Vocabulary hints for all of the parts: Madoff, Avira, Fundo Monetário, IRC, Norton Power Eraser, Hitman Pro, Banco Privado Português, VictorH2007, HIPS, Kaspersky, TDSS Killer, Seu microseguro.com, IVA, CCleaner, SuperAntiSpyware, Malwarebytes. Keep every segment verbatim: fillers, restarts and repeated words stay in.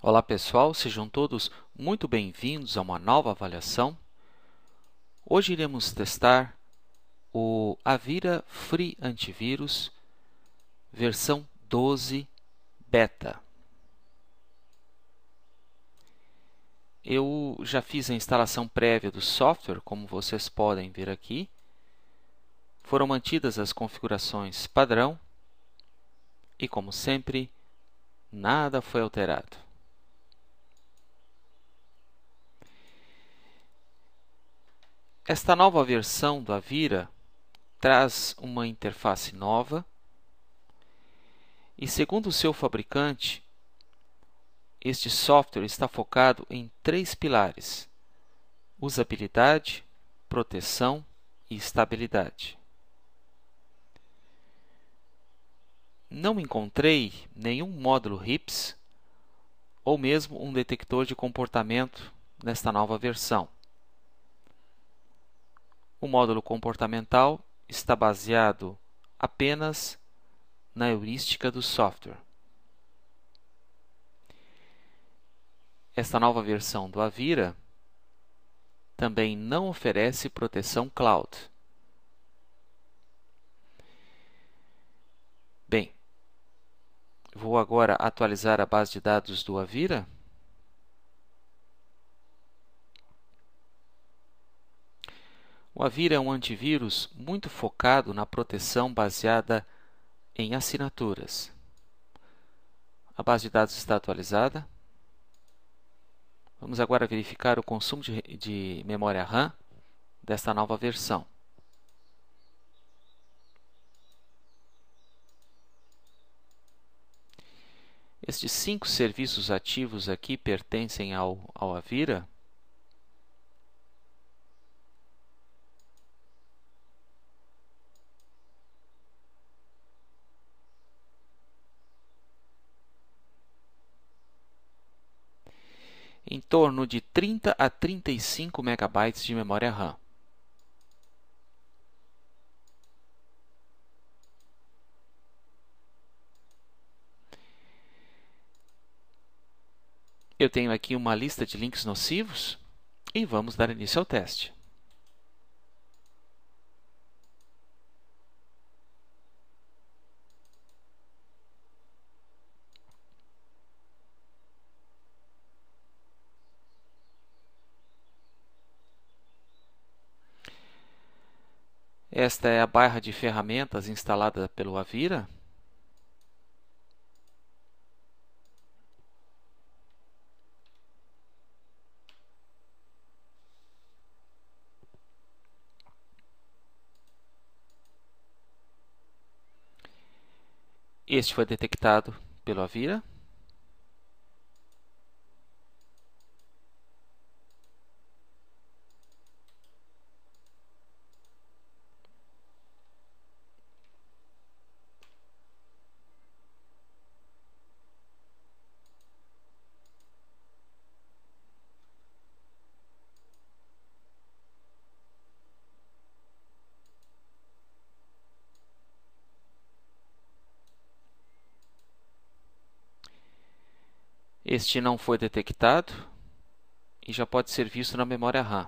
Olá pessoal, sejam todos muito bem-vindos a uma nova avaliação. Hoje iremos testar o Avira Free Antivírus versão doze Beta. Eu já fiz a instalação prévia do software, como vocês podem ver aqui. Foram mantidas as configurações padrão e, como sempre, nada foi alterado. Esta nova versão do Avira traz uma interface nova e, segundo o seu fabricante, este software está focado em três pilares: usabilidade, proteção e estabilidade. Não encontrei nenhum módulo HIPS ou mesmo um detector de comportamento nesta nova versão. O módulo comportamental está baseado apenas na heurística do software. Esta nova versão do Avira também não oferece proteção cloud. Bem, vou agora atualizar a base de dados do Avira. O Avira é um antivírus muito focado na proteção baseada em assinaturas. A base de dados está atualizada. Vamos agora verificar o consumo de, de memória RAM desta nova versão. Estes cinco serviços ativos aqui pertencem ao, ao Avira. Em torno de trinta a trinta e cinco megabytes de memória RAM. Eu tenho aqui uma lista de links nocivos e vamos dar início ao teste. Esta é a barra de ferramentas instalada pelo Avira. Este foi detectado pelo Avira. Este não foi detectado e já pode ser visto na memória RAM.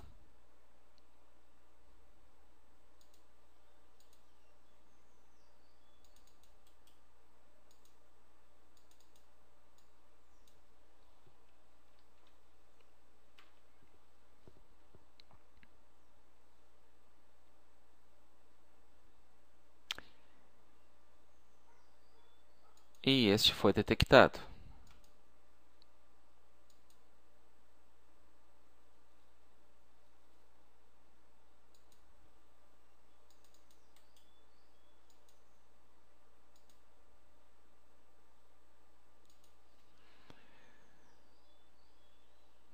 E este foi detectado.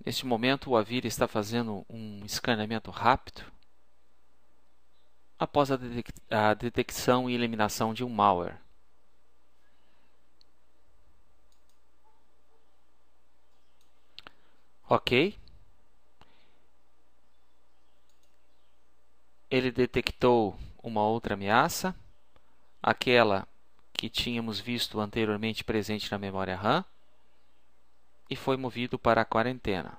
Neste momento, o Avira está fazendo um escaneamento rápido após a, detec a detecção e eliminação de um malware. Ok. Ele detectou uma outra ameaça, aquela que tínhamos visto anteriormente presente na memória RAM. e foi movido para a quarentena.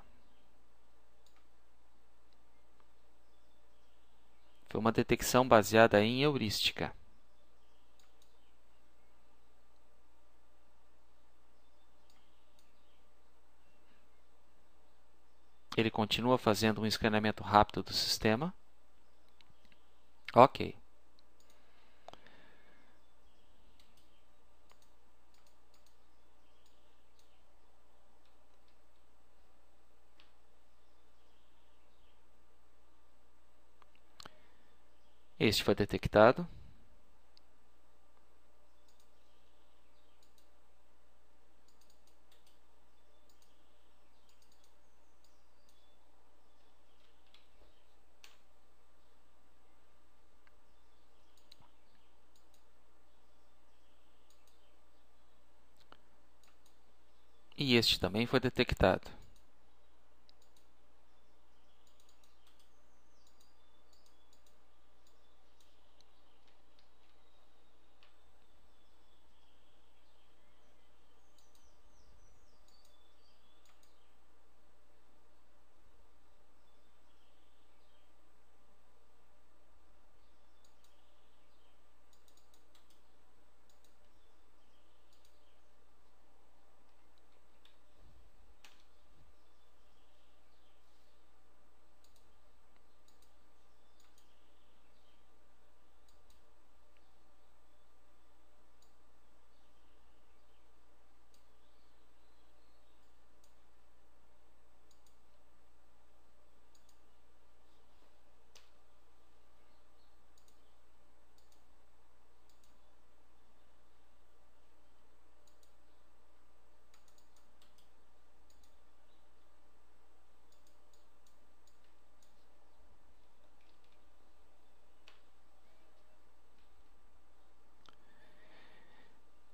Foi uma detecção baseada em heurística. Ele continua fazendo um escaneamento rápido do sistema. Ok. Este foi detectado. E este também foi detectado.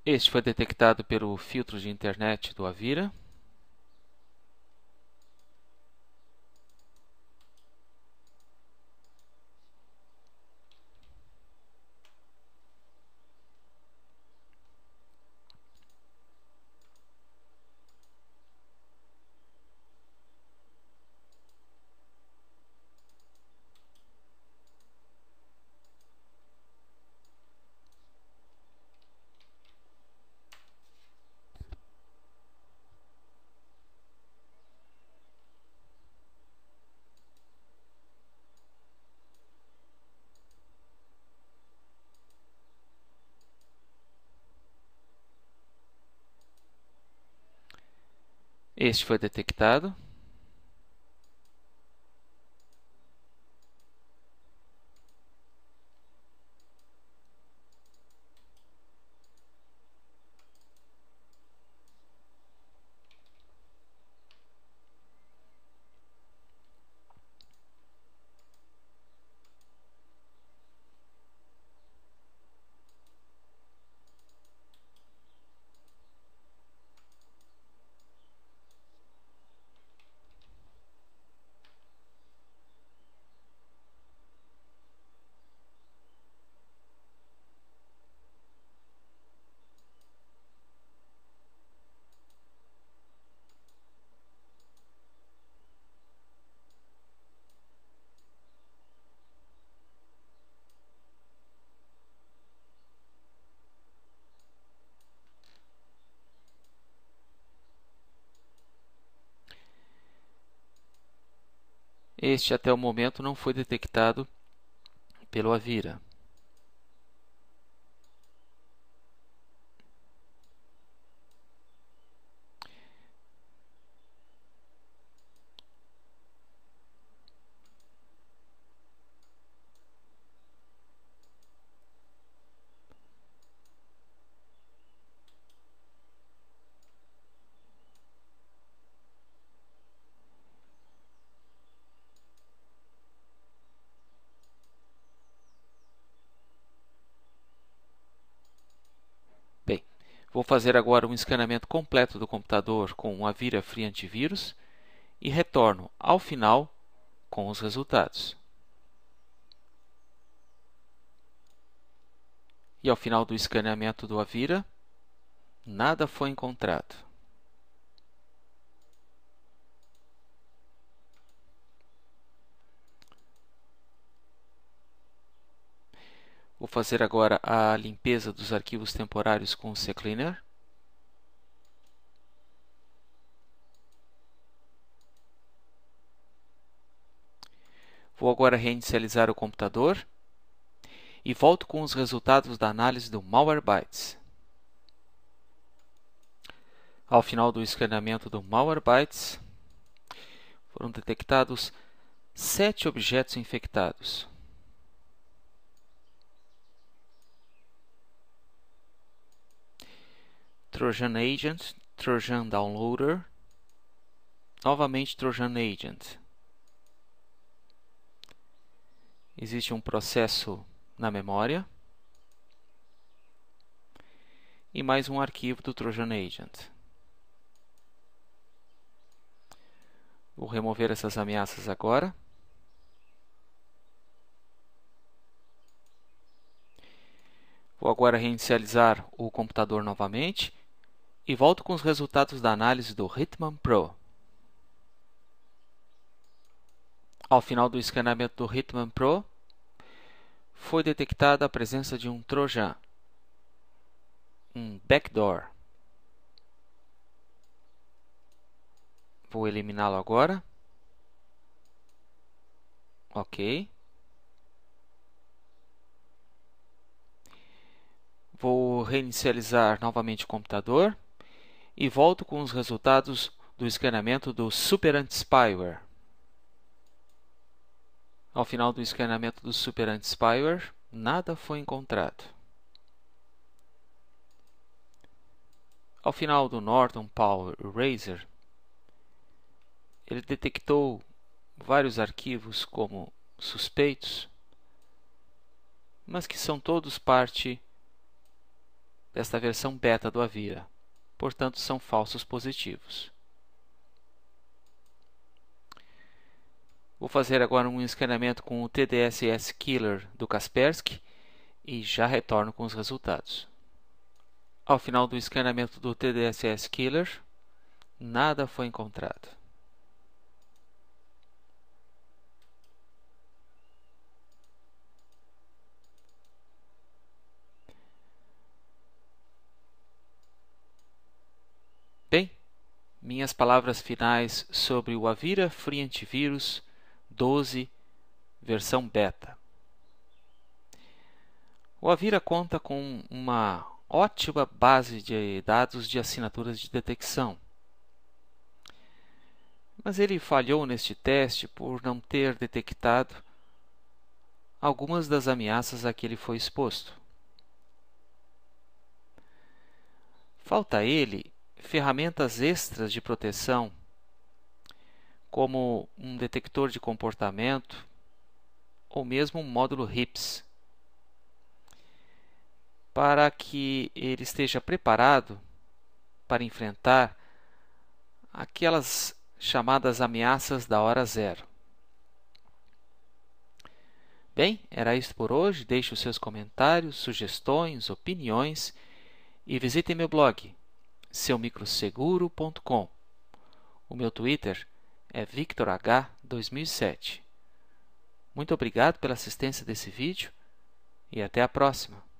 Este foi detectado pelo filtro de internet do Avira. Este foi detectado. Este até o momento não foi detectado pelo Avira. Vou fazer agora um escaneamento completo do computador com o Avira Free Antivírus e retorno ao final com os resultados. E ao final do escaneamento do Avira, nada foi encontrado. fazer agora a limpeza dos arquivos temporários com o CCleaner. Vou agora reinicializar o computador e volto com os resultados da análise do Malwarebytes. Ao final do escaneamento do Malwarebytes, foram detectados sete objetos infectados. Trojan Agent, Trojan Downloader, novamente Trojan Agent. Existe um processo na memória e mais um arquivo do Trojan Agent. Vou remover essas ameaças agora . Vou agora reinicializar o computador novamente e volto com os resultados da análise do Hitman Pro. Ao final do escaneamento do Hitman Pro, foi detectada a presença de um Trojan, um backdoor. Vou eliminá-lo agora. Ok. Vou reinicializar novamente o computador e volto com os resultados do escaneamento do SuperAntiSpyware. Ao final do escaneamento do SuperAntiSpyware, nada foi encontrado. Ao final do Norton Power Eraser, ele detectou vários arquivos como suspeitos, mas que são todos parte desta versão beta do Avira, portanto são falsos positivos. Vou fazer agora um escaneamento com o T D S S Killer do Kaspersky e já retorno com os resultados. Ao final do escaneamento do T D S S Killer, nada foi encontrado. Bem, minhas palavras finais sobre o Avira Free Antivírus doze, versão beta. O Avira conta com uma ótima base de dados de assinaturas de detecção, mas ele falhou neste teste por não ter detectado algumas das ameaças a que ele foi exposto. Falta a ele ferramentas extras de proteção, como um detector de comportamento ou mesmo um módulo HIPS, para que ele esteja preparado para enfrentar aquelas chamadas ameaças da hora zero. Bem, era isso por hoje. Deixe os seus comentários, sugestões, opiniões e visitem meu blog Seu microseguro ponto com. O meu Twitter é Victor H dois mil e sete. Muito obrigado pela assistência desse vídeo e até a próxima.